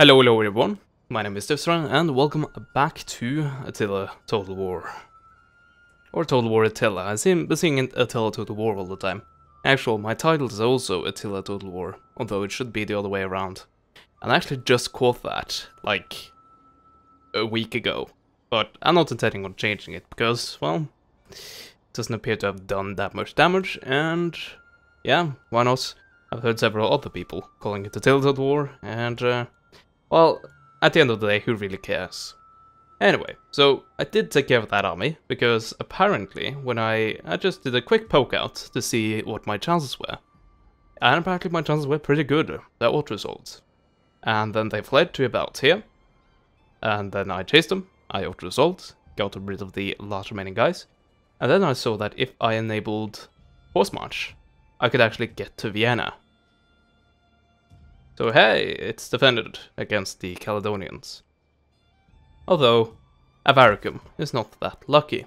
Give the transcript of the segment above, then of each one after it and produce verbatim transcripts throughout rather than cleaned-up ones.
Hello, hello everyone, my name is Stifsre and welcome back to Attila Total War. Or Total War Attila, I've been seeing Attila Total War all the time. Actually, my title is also Attila Total War, although it should be the other way around. And I actually just caught that, like, a week ago. But I'm not intending on changing it, because, well, it doesn't appear to have done that much damage, and yeah, why not? I've heard several other people calling it Attila Total War, and uh... well, at the end of the day, who really cares? Anyway, so I did take care of that army, because apparently when I, I just did a quick poke out to see what my chances were. And apparently my chances were pretty good, that was resolved. And then they fled to about here. And then I chased them, I auto resolved, got rid of the last remaining guys. And then I saw that if I enabled Horse March, I could actually get to Vienna. So hey, it's defended against the Caledonians. Although, Avaricum is not that lucky.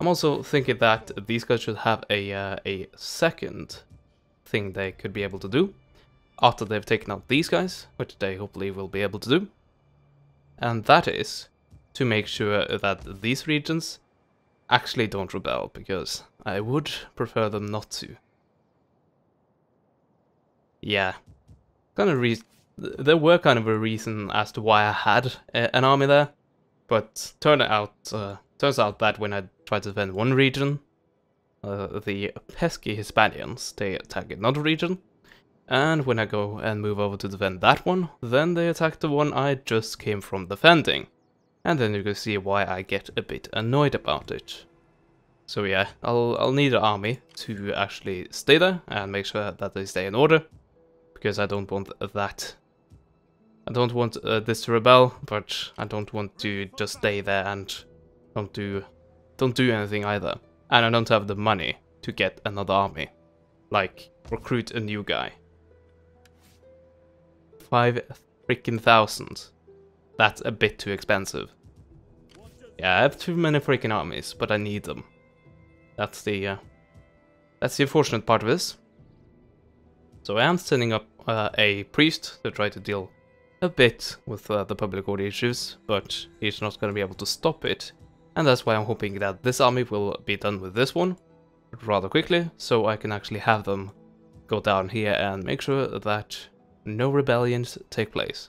I'm also thinking that these guys should have a, uh, a second thing they could be able to do after they've taken out these guys, which they hopefully will be able to do. And that is to make sure that these regions actually don't rebel, because I would prefer them not to. Yeah. Kind of re there were kind of a reason as to why I had a an army there, but turned out uh, turns out that when I tried to defend one region, uh, the pesky Hispanians, they attack another region, and when I go and move over to defend that one, then they attack the one I just came from defending, and then you can see why I get a bit annoyed about it. So yeah, I'll I'll need an army to actually stay there and make sure that they stay in order. Because I don't want that. I don't want uh, this to rebel, but I don't want to just stay there and don't do, don't do anything either. And I don't have the money to get another army, like recruit a new guy. Five freaking thousand. That's a bit too expensive. Yeah, I have too many freaking armies, but I need them. That's the, uh, that's the unfortunate part of this. So I am sending up uh, a priest to try to deal a bit with uh, the public order issues, but he's not going to be able to stop it. And that's why I'm hoping that this army will be done with this one rather quickly, so I can actually have them go down here and make sure that no rebellions take place.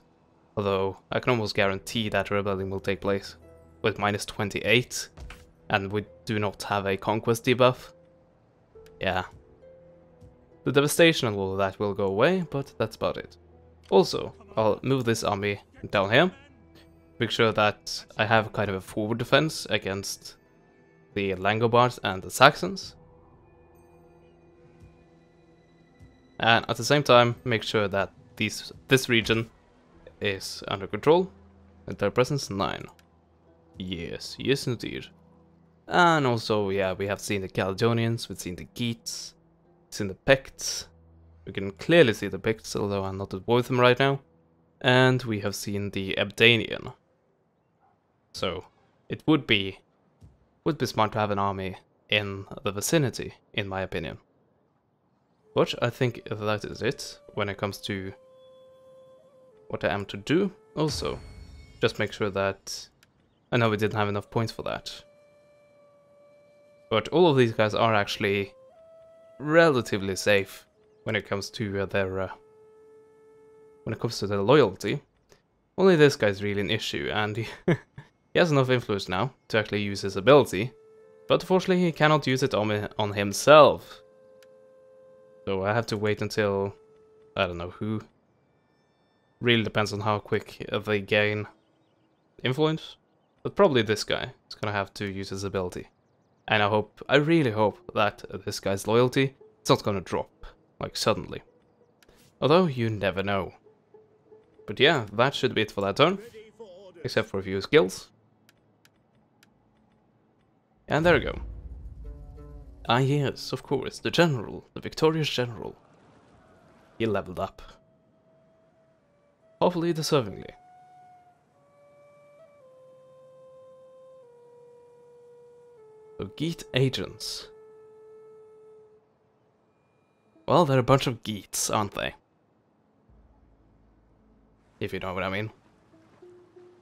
Although I can almost guarantee that a rebellion will take place with minus twenty-eight, and we do not have a conquest debuff. Yeah. The devastation and all of that will go away, but that's about it. Also, I'll move this army down here. Make sure that I have kind of a forward defense against the Langobards and the Saxons. And at the same time, make sure that these, this region is under control. With their presence nine. Yes, yes indeed. And also, yeah, we have seen the Caledonians, we've seen the Geats. In the Picts, we can clearly see the Picts, although I'm not at war with them right now, and we have seen the Abdanian. So it would be would be smart to have an army in the vicinity, in my opinion. But I think that is it when it comes to what I am to do. Also, just make sure that I know we didn't have enough points for that. But all of these guys are actually relatively safe when it comes to uh, their uh, when it comes to their loyalty. Only this guy's really an issue, and he, he has enough influence now to actually use his ability, but unfortunately he cannot use it on on himself. So I have to wait until I don't know who. Really depends on how quick they gain influence, but probably this guy is gonna have to use his ability. And I hope, I really hope that this guy's loyalty is not gonna drop, like suddenly. Although you never know. But yeah, that should be it for that turn. Except for a few skills. And there we go. Ah yes, of course, the general, the victorious general. He leveled up. Hopefully deservingly. So Geat agents. Well, they're a bunch of Geats, aren't they? if you know what I mean.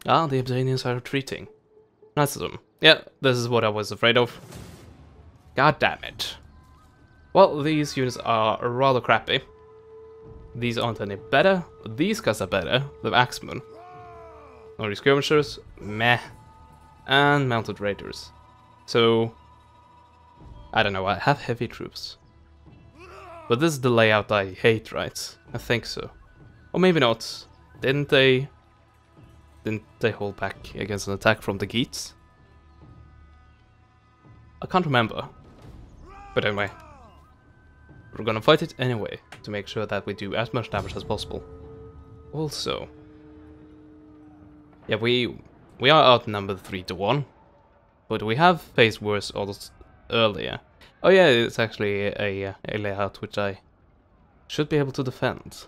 Ah, the Abdanians are retreating. Nice of them. Yeah, this is what I was afraid of. God damn it. Well, these units are rather crappy. These aren't any better. These guys are better. The axemen. Nordic skirmishers. Meh. And mounted raiders. So, I don't know, I have heavy troops. But this is the layout I hate, right? I think so. Or maybe not. Didn't they... Didn't they hold back against an attack from the Geats? I can't remember. But anyway. We're gonna fight it anyway, to make sure that we do as much damage as possible. Also... Yeah, we... We are outnumbered three to one. But we have faced worse odds earlier. Oh yeah, it's actually a, a layout which I should be able to defend.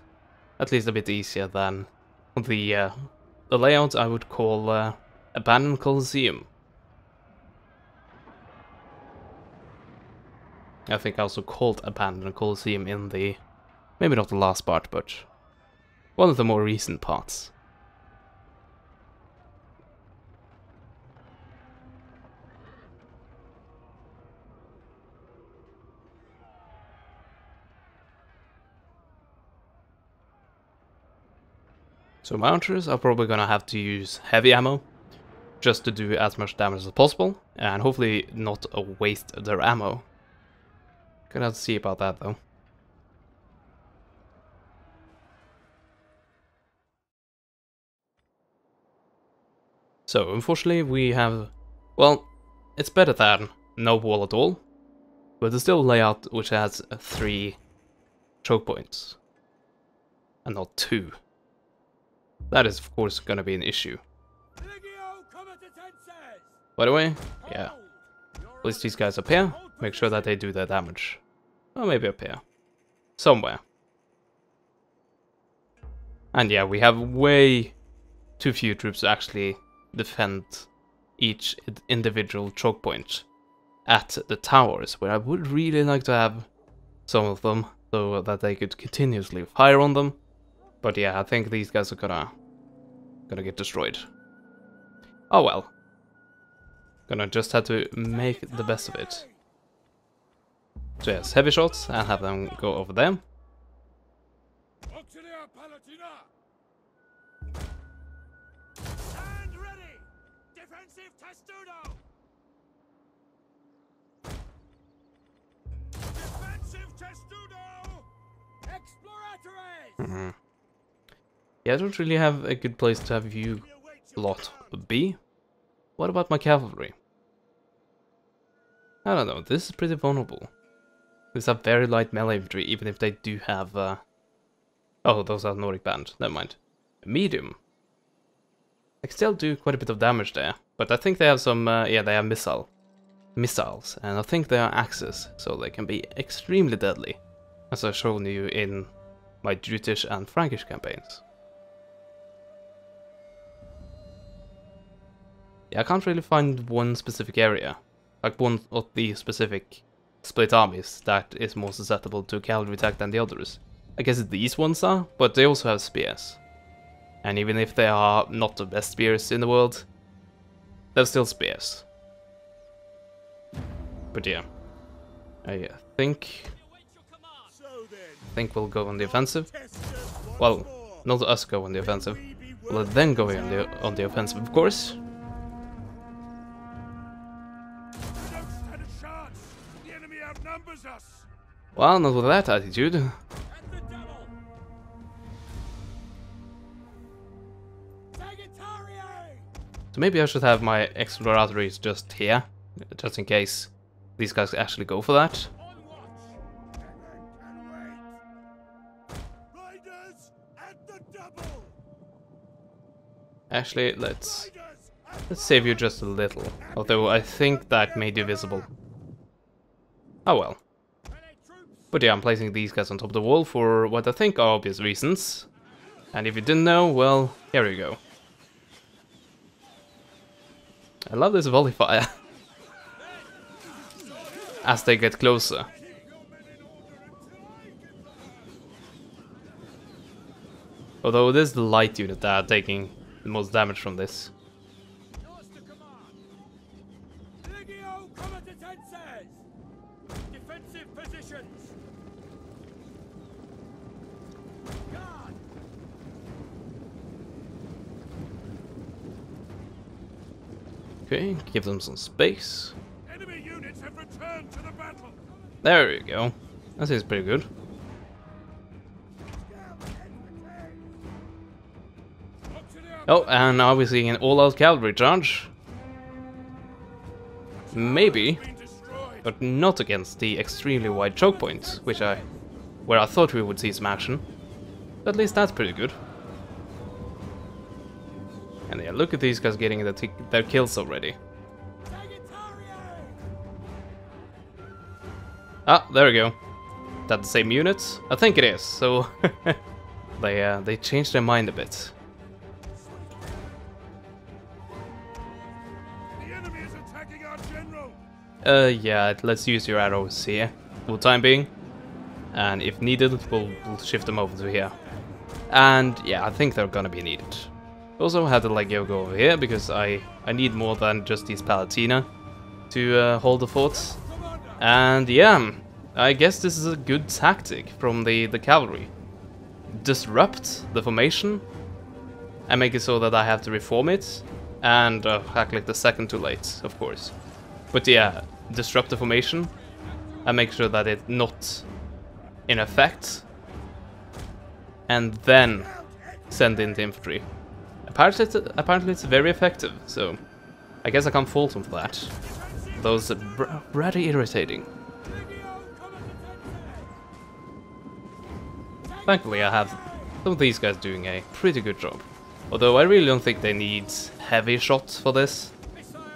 At least a bit easier than the, uh, the layout I would call uh, Abandoned Colosseum. I think I also called Abandoned Colosseum in the... Maybe not the last part, but one of the more recent parts. So mounters are probably gonna have to use heavy ammo just to do as much damage as possible and hopefully not waste their ammo. Gonna have to see about that though. So unfortunately we have, well, it's better than no wall at all, but it's still a layout which has three choke points and not two. That is, of course, going to be an issue. By the way, yeah. At least these guys up here. Make sure that they do their damage. Or maybe up here. Somewhere. And yeah, we have way too few troops to actually defend each individual choke point at the towers, where I would really like to have some of them so that they could continuously fire on them. But yeah, I think these guys are gonna gonna get destroyed. Oh well. Gonna just have to make the best of it. So yes, heavy shots and have them go over them. Mm-hmm. Yeah, I don't really have a good place to have you lot B. What about my cavalry? I don't know, this is pretty vulnerable. These are very light melee infantry, even if they do have... Uh... Oh, those are Nordic band, never mind. Medium. They still do quite a bit of damage there, but I think they have some... Uh, yeah, they have missile. missiles, and I think they are axes, so they can be extremely deadly, as I've shown you in my Jutish and Frankish campaigns. I can't really find one specific area, like one of the specific split armies that is more susceptible to cavalry attack than the others. I guess these ones are, but they also have spears. And even if they are not the best spears in the world, they're still spears. But yeah, I think, I think we'll go on the offensive. Well, not us go on the offensive, we'll let them go on the, on the offensive, of course. Well, not with that attitude. And the devil. So maybe I should have my exploratories just here, just in case these guys actually go for that. At the actually, let's let's save you just a little, although I think that made you visible. Oh well. But yeah, I'm placing these guys on top of the wall for what I think are obvious reasons. And if you didn't know, well, here we go. I love this volley fire. As they get closer. Although it is the light unit that are taking the most damage from this. Okay, give them some space. Enemy units have returned to the battle. There we go. That seems pretty good. Oh, and now we're seeing an all-out cavalry charge. Maybe, but not against the extremely wide choke points, which I, where I thought we would see some action. At least that's pretty good. And yeah, look at these guys getting their, t their kills already. Ah, there we go. Is that the same units? I think it is. So they uh, they changed their mind a bit. The enemy is attacking our general. Uh, yeah. Let's use your arrows here for the time being, and if needed, we'll, we'll shift them over to here. And yeah, I think they're gonna be needed. Also had to let go over here because I, I need more than just these Palatina to uh, hold the forts. And yeah, I guess this is a good tactic from the, the cavalry. Disrupt the formation and make it so that I have to reform it. And uh, I clicked a second too late, of course. But yeah, disrupt the formation and make sure that it's not in effect. And then send in the infantry. Apparently, apparently it's very effective, so I guess I can't fault them for that. Those are rather irritating. Thankfully, I have some of these guys doing a pretty good job. Although I really don't think they need heavy shots for this,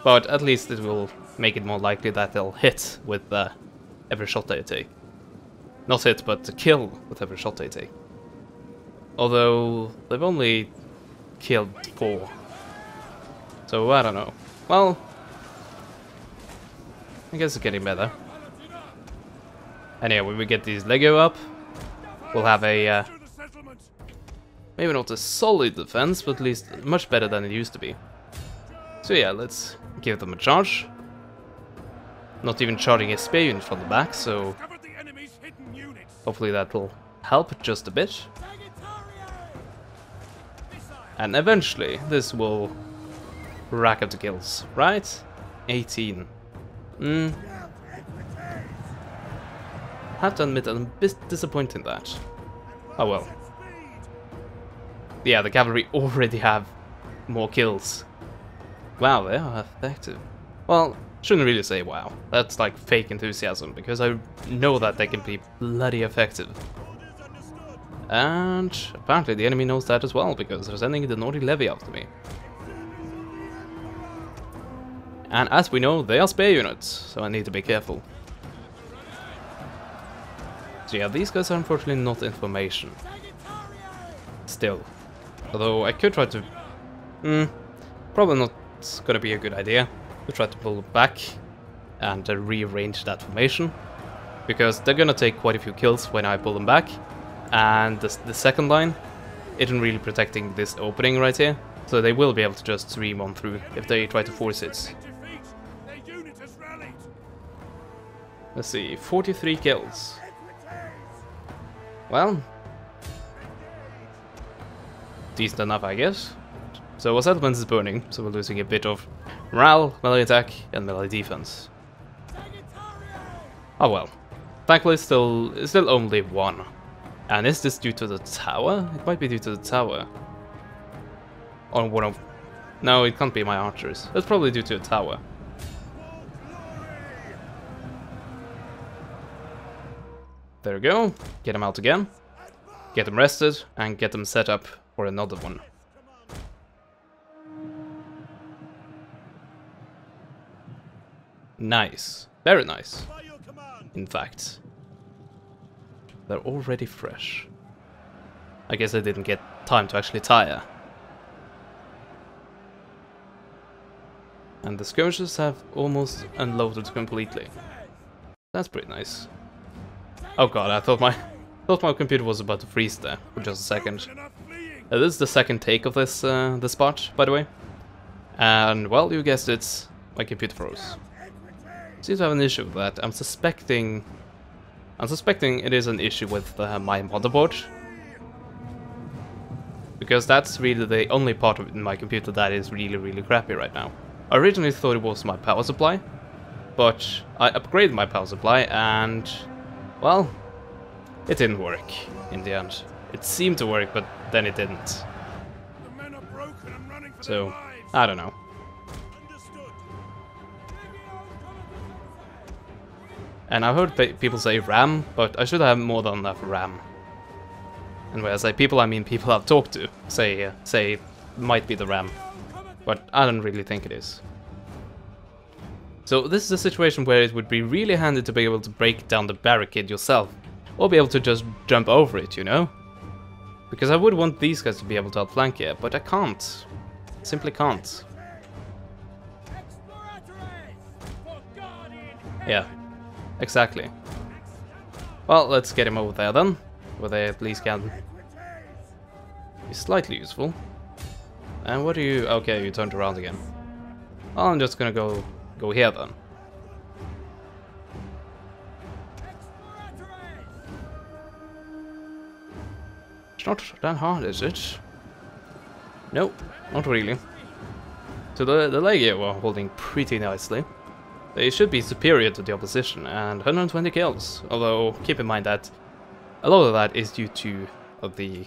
but at least it will make it more likely that they'll hit with uh, every shot they take. Not hit, but to kill with every shot they take. Although they've only killed four. So I don't know. Well, I guess it's getting better. And yeah, when we get these Lego up, we'll have a uh, maybe not a solid defense, but at least much better than it used to be. So yeah, let's give them a charge. Not even charging a spear unit from the back, so hopefully that'll help just a bit. And eventually, this will rack up the kills, right? eighteen. Mm. Have to admit, I'm a bit disappointed in that. Oh well. Yeah, the cavalry already have more kills. Wow, they are effective. Well, shouldn't really say wow. That's like fake enthusiasm, because I know that they can be bloody effective. And apparently the enemy knows that as well, because they're sending the Nordic levy after me. And as we know, they are spear units, so I need to be careful. So yeah, these guys are unfortunately not in formation. Still. Although I could try to... Mm, probably not gonna be a good idea to try to pull back and uh, rearrange that formation, because they're gonna take quite a few kills when I pull them back. And the, the second line isn't really protecting this opening right here, so they will be able to just stream on through if they try to force it. Let's see, forty-three kills. Well, decent enough, I guess. So our settlement is burning, so we're losing a bit of morale, melee attack, and melee defense. Oh well. Thankfully, it's still, it's still only one. And is this due to the tower? It might be due to the tower. On one of... No, it can't be my archers. That's probably due to the tower. There we go. Get them out again. Get them rested and get them set up for another one. Nice. Very nice. In fact. They're already fresh. I guess I didn't get time to actually tire. And the skirmishers have almost unloaded completely. That's pretty nice. Oh god, I thought my thought my computer was about to freeze there for just a second. Uh, this is the second take of this uh, this spot, by the way. And, well, you guessed it, my computer froze. Seems to have an issue with that. I'm suspecting... I'm suspecting it is an issue with uh, my motherboard. Because that's really the only part of my computer that is really, really crappy right now. I originally thought it was my power supply, but I upgraded my power supply and, well, it didn't work in the end. It seemed to work, but then it didn't. So, I don't know. And I've heard people say RAM, but I should have more than enough RAM. And when I say people, I mean people I've talked to say uh, say might be the RAM, but I don't really think it is. So this is a situation where it would be really handy to be able to break down the barricade yourself, or be able to just jump over it, you know? Because I would want these guys to be able to outflank here, but I can't. Simply can't. Yeah, exactly. Well, let's get him over there then, where they at least can be slightly useful. And what do you... okay, you turned around again. Well, I'm just gonna go go here then. It's not that hard, is it? Nope, not really. So the, the Legio were holding pretty nicely. They should be superior to the opposition, and one hundred twenty kills. Although, keep in mind that a lot of that is due to uh, the...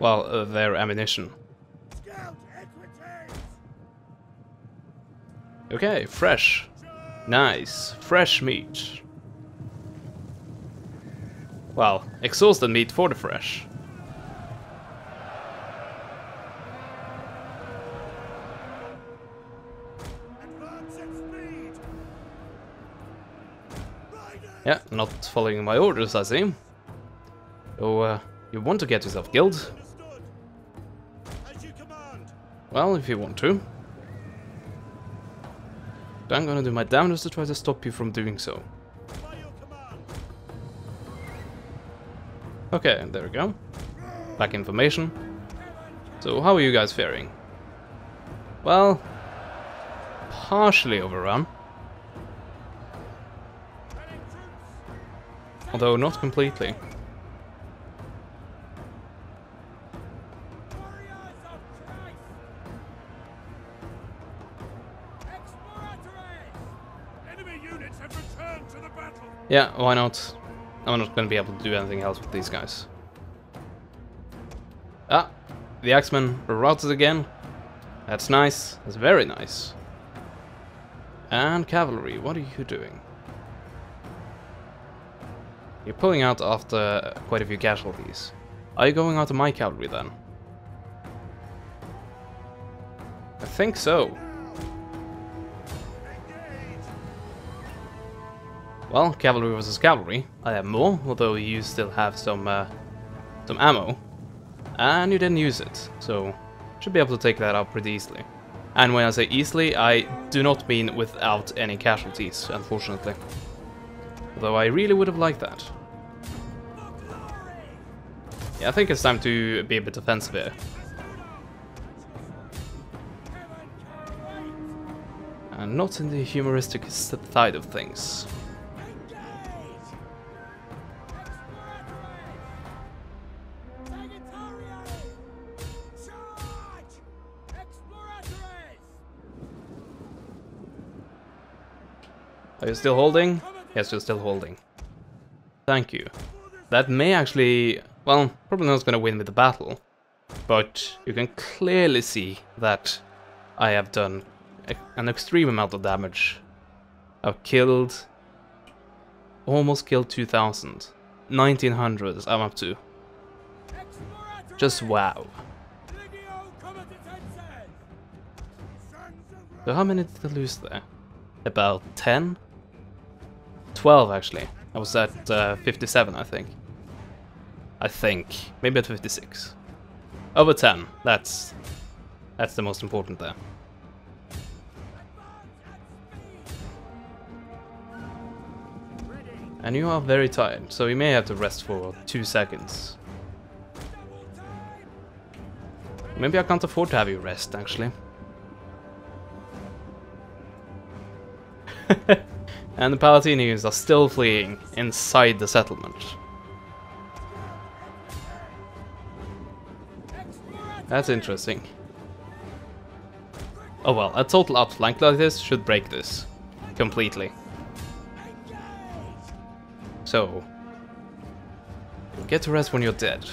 well, uh, their ammunition. Okay, fresh. Nice. Fresh meat. Well, exhausted meat for the fresh. Yeah, not following my orders, I see. So, uh, you want to get yourself killed? Well, if you want to. But I'm gonna do my damnedest to try to stop you from doing so. Okay, there we go. Back in formation. So, how are you guys faring? Well, partially overrun. Although not completely. Enemy units have returned to the battle. Yeah, why not? I'm not going to be able to do anything else with these guys. Ah, the Axemen are routed again. That's nice. That's very nice. And cavalry, what are you doing? You're pulling out after quite a few casualties. Are you going after my cavalry then? I think so. Well, cavalry versus cavalry. I have more, although you still have some uh, some ammo. And you didn't use it, so should be able to take that out pretty easily. And when I say easily, I do not mean without any casualties, unfortunately. Although I really would have liked that. Yeah, I think it's time to be a bit defensive here. And not in the humoristic side of things. Are you still holding? Yes, you're still holding. Thank you. That may actually... well, probably not going to win with the battle. But you can clearly see that I have done an extreme amount of damage. I've killed... almost killed two thousand. nineteen hundred I'm up to. Just wow. So how many did I lose there? About ten? twelve actually. I was at uh, fifty-seven, I think. I think. Maybe at fifty-six. Over ten. That's that's the most important there. And you are very tired, so you may have to rest for two seconds. Maybe I can't afford to have you rest, actually. And the Palatinians are still fleeing inside the settlement. That's interesting. Oh well, a total outflank like this should break this completely. So, get to rest when you're dead.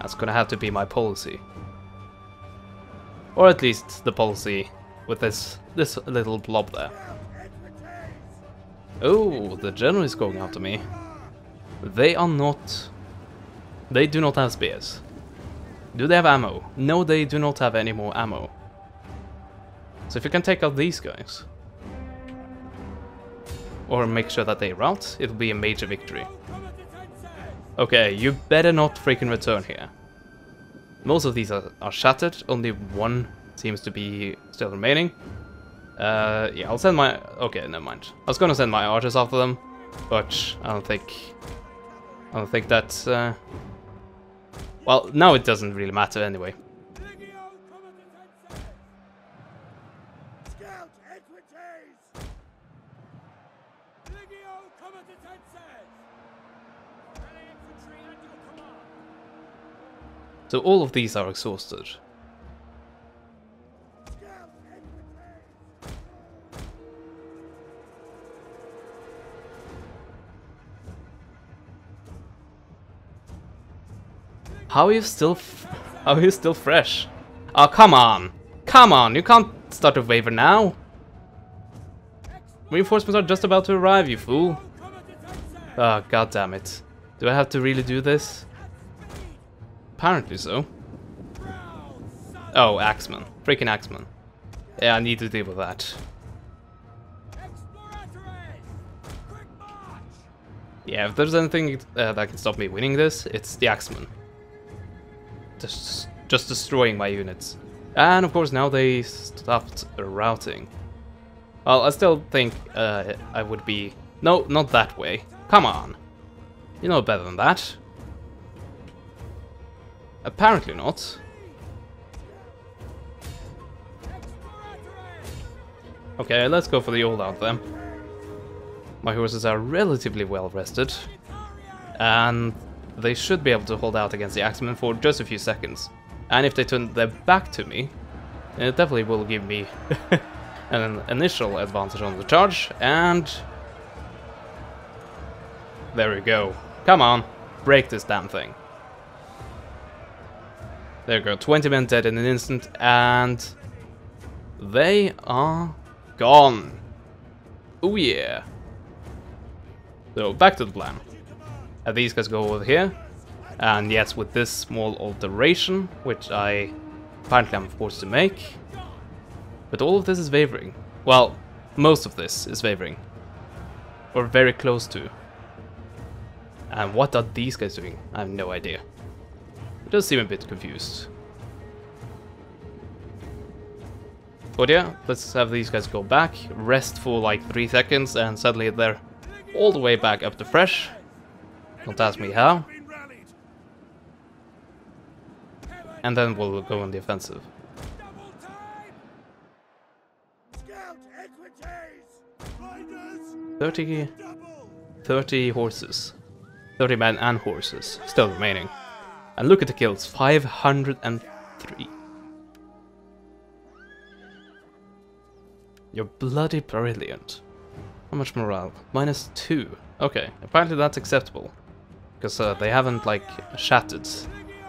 That's gonna have to be my policy. Or at least the policy with this this little blob there. Oh, the general is going after me. They are not... They do not have spears. Do they have ammo? No, they do not have any more ammo. So if you can take out these guys, or make sure that they rout, it'll be a major victory. Okay, you better not freaking return here. Most of these are, are shattered, only one seems to be still remaining. Uh, yeah, I'll send my... Okay, never mind. I was gonna send my archers after them, but I don't think... I don't think that's... Uh... Well, now it doesn't really matter anyway. So all of these are exhausted. How are you still f how are you still fresh? Oh, come on. Come on, you can't start a waiver now. Reinforcements are just about to arrive, you fool. Oh, god damn it. Do I have to really do this? Apparently so. Oh, Axeman. Freaking Axeman. Yeah, I need to deal with that. Yeah, if there's anything uh, that can stop me winning this, it's the Axeman. Just, just destroying my units. And of course now they stopped routing. Well, I still think uh, I would be... No, not that way. Come on. You know better than that. Apparently not. Okay, let's go for the all-out then. My horses are relatively well rested, and they should be able to hold out against the Axemen for just a few seconds. And if they turn their back to me, it definitely will give me an initial advantage on the charge, and... There we go. Come on, break this damn thing. There we go, twenty men dead in an instant, and they are gone. Oh yeah. So, back to the plan. And these guys go over here, and yes, with this small alteration, which I apparently am forced to make. But all of this is wavering. Well, most of this is wavering. Or very close to. And what are these guys doing? I have no idea. Does seem a bit confused. But yeah, let's have these guys go back, rest for like three seconds, and suddenly they're all the way back up to fresh. Don't ask me how. And then we'll go on the offensive. thirty, thirty horses. thirty men and horses still remaining. And look at the kills, five hundred and three. You're bloody brilliant. How much morale? Minus two. Okay, apparently that's acceptable. Because uh, they haven't, like, shattered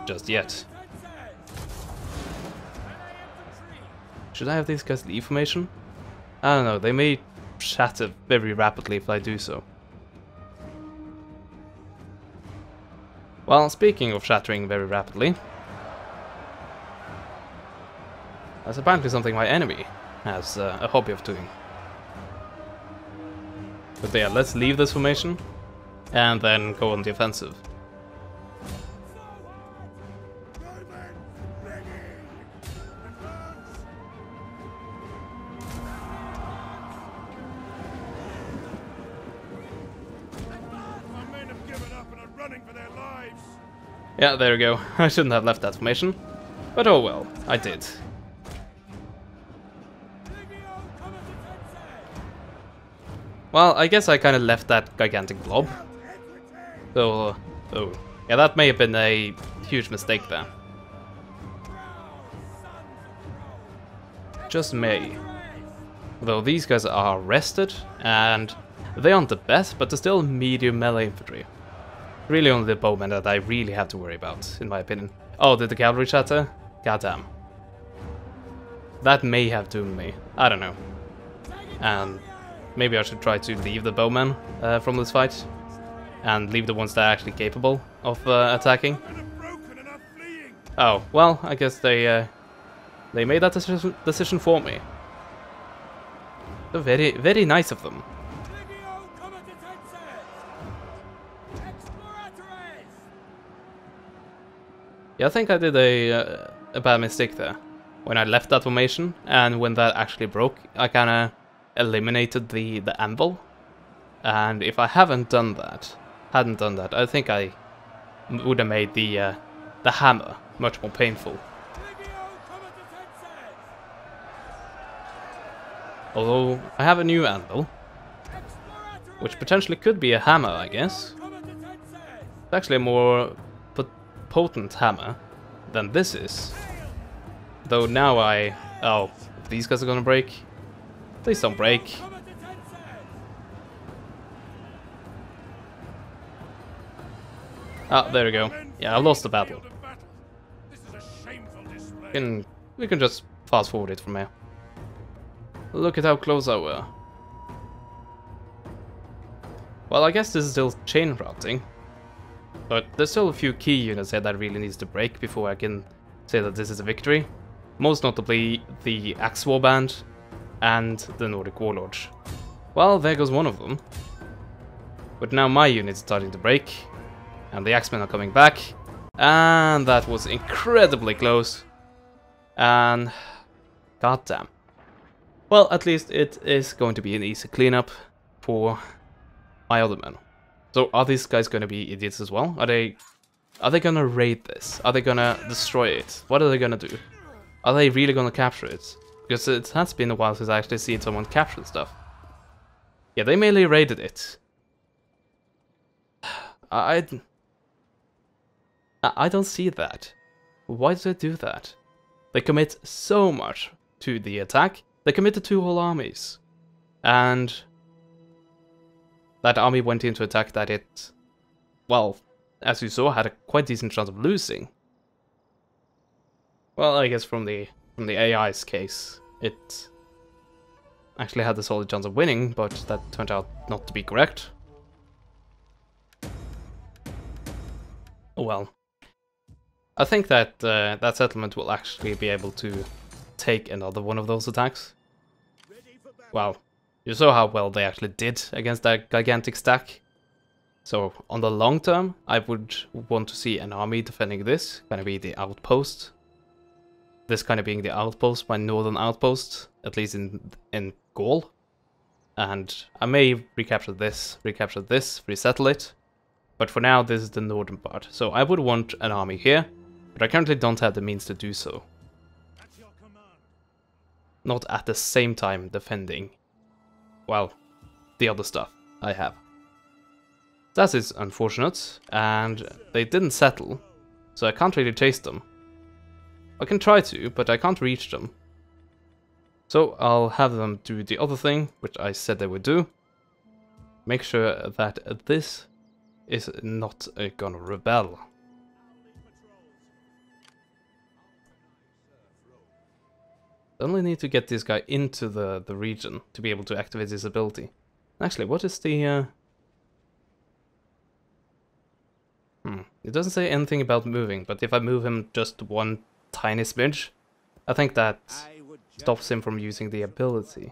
just yet. Should I have these guys leave formation? I don't know, they may shatter very rapidly if I do so. Well, speaking of shattering very rapidly, that's apparently something my enemy has uh, a hobby of doing. But yeah, let's leave this formation and then go on the offensive. running for their lives. Yeah, there we go. I shouldn't have left that formation, but oh well, I did. Well, I guess I kind of left that gigantic blob. So, uh, oh, yeah, that may have been a huge mistake there. Just may. Though these guys are rested, and they aren't the best, but they're still medium melee infantry. Really only the bowmen that I really have to worry about, in my opinion. Oh, did the cavalry shatter? Goddamn. That may have doomed me. I don't know. And maybe I should try to leave the bowmen uh, from this fight, and leave the ones that are actually capable of uh, attacking. Oh, well, I guess they uh, they made that decision, decision for me. They're very, very nice of them. Yeah, I think I did a, uh, a bad mistake there. When I left that formation, and when that actually broke, I kinda eliminated the, the anvil. And if I haven't done that, hadn't done that, I think I would have made the, uh, the hammer much more painful. Although, I have a new anvil, which potentially could be a hammer, I guess. It's actually a more potent hammer than this is. Though now I... Oh, these guys are gonna break. Please don't break. Ah, there we go. Yeah, I lost the battle. We can, we can just fast forward it from here. Look at how close I were. Well, I guess this is still chain routing, but there's still a few key units here that really needs to break before I can say that this is a victory. Most notably the Axe Warband and the Nordic Warlord. Well, there goes one of them. But now my unit's starting to break, and the Axemen are coming back, and that was incredibly close. And goddamn. Well, at least it is going to be an easy cleanup for my other men. So are these guys going to be idiots as well? Are they are they going to raid this? Are they going to destroy it? What are they going to do? Are they really going to capture it? Because it has been a while since I actually seen someone capture stuff. Yeah, they mainly raided it. I, I don't see that. Why did they do that? They commit so much to the attack. They committed two whole armies, and that army went into attack that it, well, as you saw, had a quite decent chance of losing. Well, I guess from the from the A I's case, it actually had a solid chance of winning, but that turned out not to be correct. Oh well. I think that uh, that settlement will actually be able to take another one of those attacks. Wow. You saw how well they actually did against that gigantic stack. So, on the long term, I would want to see an army defending this. Going to be the outpost. This kind of being the outpost, my northern outpost, at least in, in Gaul. And I may recapture this, recapture this, resettle it. But for now, this is the northern part. So I would want an army here, but I currently don't have the means to do so. Not at the same time defending, well, the other stuff I have. That is unfortunate, and they didn't settle, so I can't really chase them. I can try to, but I can't reach them. So I'll have them do the other thing, which I said they would do. Make sure that this is not uh, gonna rebel. I only need to get this guy into the, the region to be able to activate his ability. Actually, what is the... Uh... Hmm. It doesn't say anything about moving, but if I move him just one tiny smidge, I think that stops him from using the ability.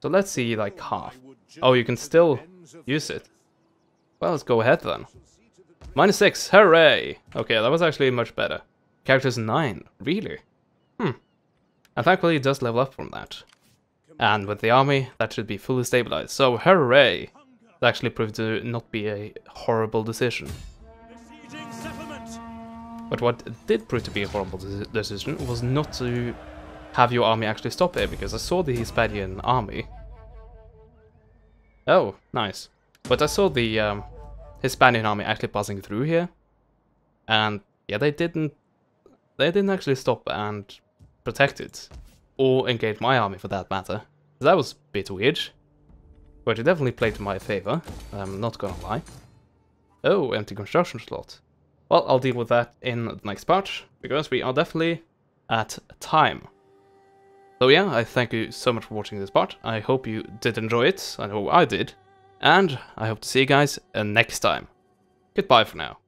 So let's see, like, half. Oh, you can still use it. Well, let's go ahead then. Minus six, hooray! Okay, that was actually much better. Character's nine, really? Hmm. And thankfully it does level up from that. And with the army, that should be fully stabilized, so hooray! That actually proved to not be a horrible decision. But what did prove to be a horrible decision was not to have your army actually stop here, because I saw the Hispanian army. Oh, nice. But I saw the um, Hispanian army actually passing through here, and yeah, they didn't they didn't actually stop and protect it, or engage my army for that matter. That was a bit weird, but it definitely played to my favor, I'm not gonna lie. Oh, empty construction slot. Well, I'll deal with that in the next part, because we are definitely at time. So yeah, I thank you so much for watching this part. I hope you did enjoy it, I know I did, and I hope to see you guys next time. Goodbye for now.